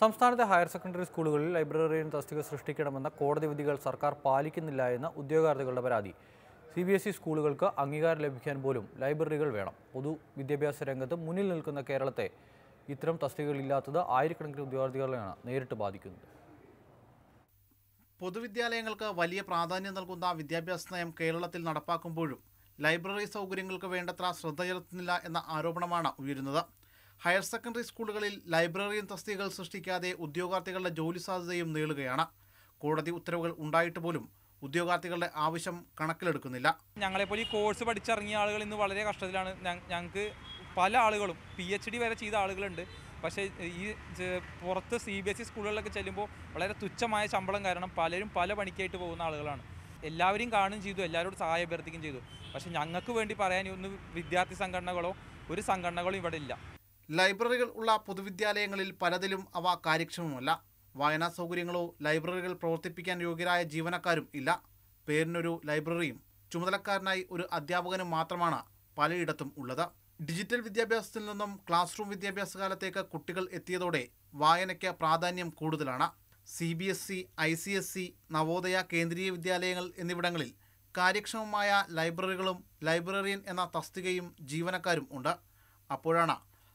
സംസ്ഥാനത്തെ higher secondary സ്കൂളുകളിൽ librarian തസ്തിക സൃഷ്ടിക്കണമെന്ന കോടതി വിധികൾ സർക്കാർ പാലിക്കുന്നില്ല എന്ന ഉദ്യോഗാർത്ഥികളുടെ പരാതി. CBSE സ്കൂളുകൾക്ക് അംഗീകാരം ലഭിക്കാൻ പോലും ലൈബ്രറികൾ വേണം. പൊതുവിദ്യാഭ്യാസ രംഗത്ത് മുന്നിൽ നിൽക്കുന്ന കേരളത്തെ ഇത്തരം തസ്തികകളില്ലാത്തത് ആയിരക്കണക്കിന് ഉദ്യോഗാർത്ഥികളെയാണ് നേരിട്ട് ബാധിക്കുന്നത്. പൊതുവിദ്യാലയങ്ങൾക്ക് വലിയ പ്രാധാന്യം നൽകുന്ന വിദ്യാഭ്യാസ നയം കേരളത്തിൽ നടപ്പാക്കുമ്പോഴും ലൈബ്രറി സൗകര്യങ്ങൾക്ക് വേണ്ടത്ര ശ്രദ്ധ ചെലുത്തുന്നില്ല എന്ന ആരോപണമാണ് ഉയരുന്നത്. ഹയർ സെക്കൻഡറി സ്കൂളുകളിൽ ലൈബ്രറിയൻ തസ്തികകൾ സൃഷ്ടിക്കാതെ ഉദ്യോഗാർത്ഥികളുടെ ജോലി സാധ്യതയും നീളുകയാണ്. കോടതി ഉത്തരവുകൾ ഉണ്ടായിട്ട് പോലും ഉദ്യോഗാർത്ഥികളുടെ ആവശ്യം കണക്കിലെടുക്കുന്നില്ല. ഞങ്ങളെപ്പോലെ ഈ കോഴ്സ് പഠിച്ചിറങ്ങിയ ആളുകൾ ഇന്ന് വളരെ കഷ്ടത്തിലാണ്. ഞങ്ങൾക്ക് പല ആളുകളും PhD വരെ ചെയ്ത ആളുകളുണ്ട്. പക്ഷേ ഈ പുറത്ത് CBSE സ്കൂളുകളിലൊക്കെ ചെല്ലുമ്പോൾ വളരെ തുച്ഛമായ ശമ്പളം കാരണം പലരും പല പണിക്കായിട്ട് പോകുന്ന ആളുകളാണ്. എല്ലാവരെയും കാണുകയും ചെയ്തു, എല്ലാവരോടും സഹായം അഭ്യർത്ഥിക്കുകയും ചെയ്തു. പക്ഷേ ഞങ്ങൾക്ക് വേണ്ടി പറയാൻ ഒന്നും വിദ്യാർത്ഥി സംഘടനകളോ ഒരു സംഘടനകളും ഇവിടെ ഇല്ല. ലൈബ്രറികൾ ഉള്ള പൊതുവിദ്യാലയങ്ങളിൽ പലതിലും അവ കാര്യക്ഷമമല്ല. വായനാ സൗകര്യങ്ങളോ ലൈബ്രറികൾ പ്രവർത്തിപ്പിക്കാൻ യോഗ്യരായ ജീവനക്കാരും ഇല്ല. പേരിനൊരു ലൈബ്രറിയും ചുമതലക്കാരനായി ഒരു അധ്യാപകനും മാത്രമാണ് പലയിടത്തും ഉള്ളത്. ഡിജിറ്റൽ വിദ്യാഭ്യാസത്തിൽ നിന്നും ക്ലാസ് റൂം വിദ്യാഭ്യാസ കാലത്തേക്ക് കുട്ടികൾ എത്തിയതോടെ വായനയ്ക്ക് പ്രാധാന്യം കൂടുതലാണ്. CBSE, ICSE, നവോദയ കേന്ദ്രീയ വിദ്യാലയങ്ങൾ എന്നിവിടങ്ങളിൽ കാര്യക്ഷമമായ ലൈബ്രറികളും ലൈബ്രറിയൻ എന്ന തസ്തികയും ജീവനക്കാരും ഉണ്ട്. അപ്പോഴാണ്